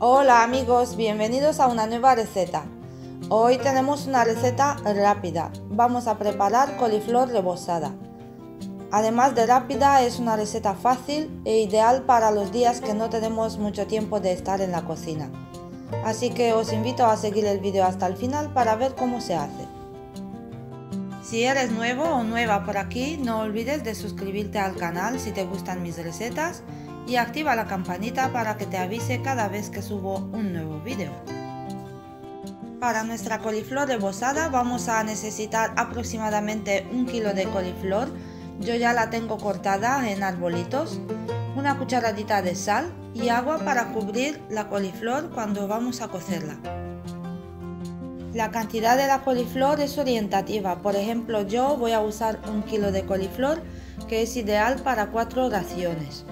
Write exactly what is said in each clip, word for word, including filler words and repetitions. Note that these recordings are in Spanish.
Hola amigos, bienvenidos a una nueva receta. Hoy tenemos una receta rápida. Vamos a preparar coliflor rebozada. Además de rápida, es una receta fácil e ideal para los días que no tenemos mucho tiempo de estar en la cocina. Así que os invito a seguir el vídeo hasta el final para ver cómo se hace. Si eres nuevo o nueva por aquí, no olvides de suscribirte al canal si te gustan mis recetas y activa la campanita para que te avise cada vez que subo un nuevo vídeo. Para nuestra coliflor rebozada vamos a necesitar aproximadamente un kilo de coliflor, yo ya la tengo cortada en arbolitos, una cucharadita de sal y agua para cubrir la coliflor cuando vamos a cocerla. La cantidad de la coliflor es orientativa, por ejemplo yo voy a usar un kilo de coliflor que es ideal para cuatro raciones.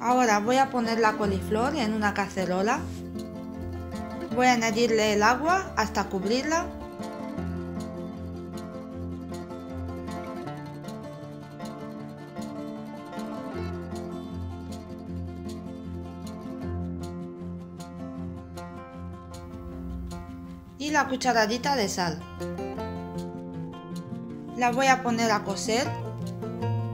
Ahora voy a poner la coliflor en una cacerola, voy a añadirle el agua hasta cubrirla. Y la cucharadita de sal. La voy a poner a cocer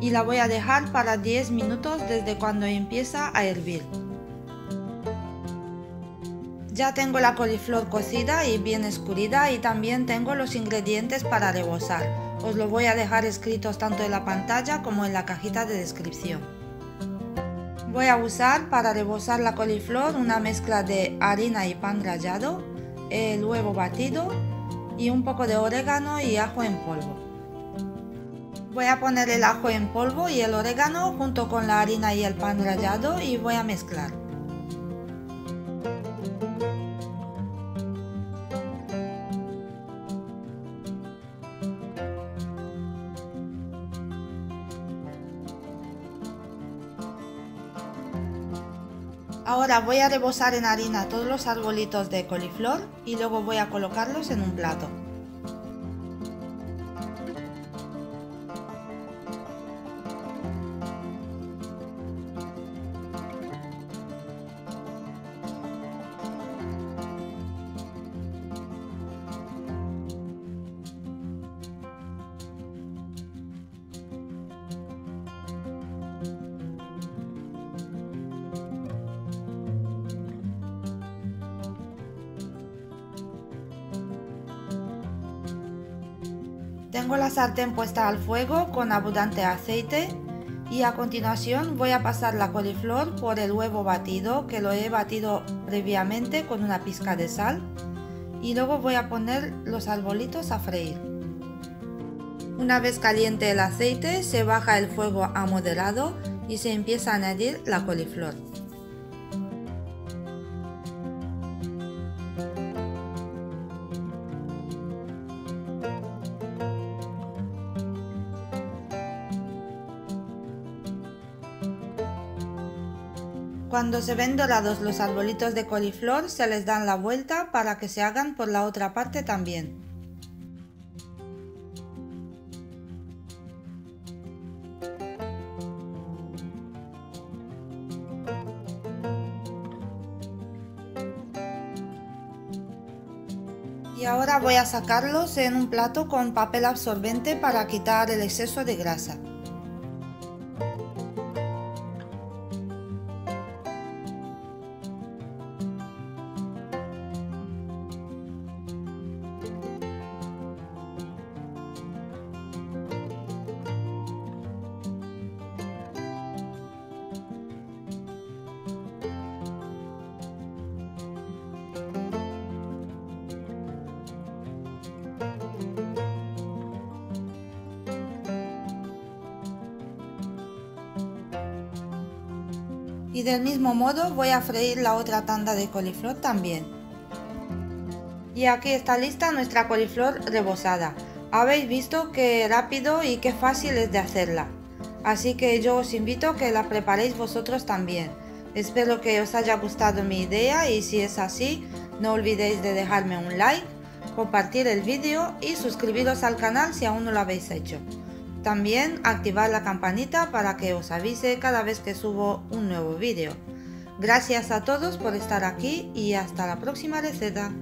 y la voy a dejar para diez minutos desde cuando empieza a hervir. Ya tengo la coliflor cocida y bien escurrida y también tengo los ingredientes para rebozar. Os lo voy a dejar escritos tanto en la pantalla como en la cajita de descripción. Voy a usar para rebozar la coliflor una mezcla de harina y pan rallado, el huevo batido y un poco de orégano y ajo en polvo. Voy a poner el ajo en polvo y el orégano junto con la harina y el pan rallado y voy a mezclar. Ahora voy a rebozar en harina todos los arbolitos de coliflor y luego voy a colocarlos en un plato. Tengo la sartén puesta al fuego con abundante aceite y a continuación voy a pasar la coliflor por el huevo batido que lo he batido previamente con una pizca de sal y luego voy a poner los arbolitos a freír. Una vez caliente el aceite se baja el fuego a moderado y se empieza a añadir la coliflor. Cuando se ven dorados los arbolitos de coliflor, se les dan la vuelta para que se hagan por la otra parte también. Y ahora voy a sacarlos en un plato con papel absorbente para quitar el exceso de grasa. Y del mismo modo voy a freír la otra tanda de coliflor también. Y aquí está lista nuestra coliflor rebozada. Habéis visto qué rápido y qué fácil es de hacerla. Así que yo os invito a que la preparéis vosotros también. Espero que os haya gustado mi idea y si es así, no olvidéis de dejarme un like, compartir el vídeo y suscribiros al canal si aún no lo habéis hecho. También activad la campanita para que os avise cada vez que subo un nuevo vídeo. Gracias a todos por estar aquí y hasta la próxima receta.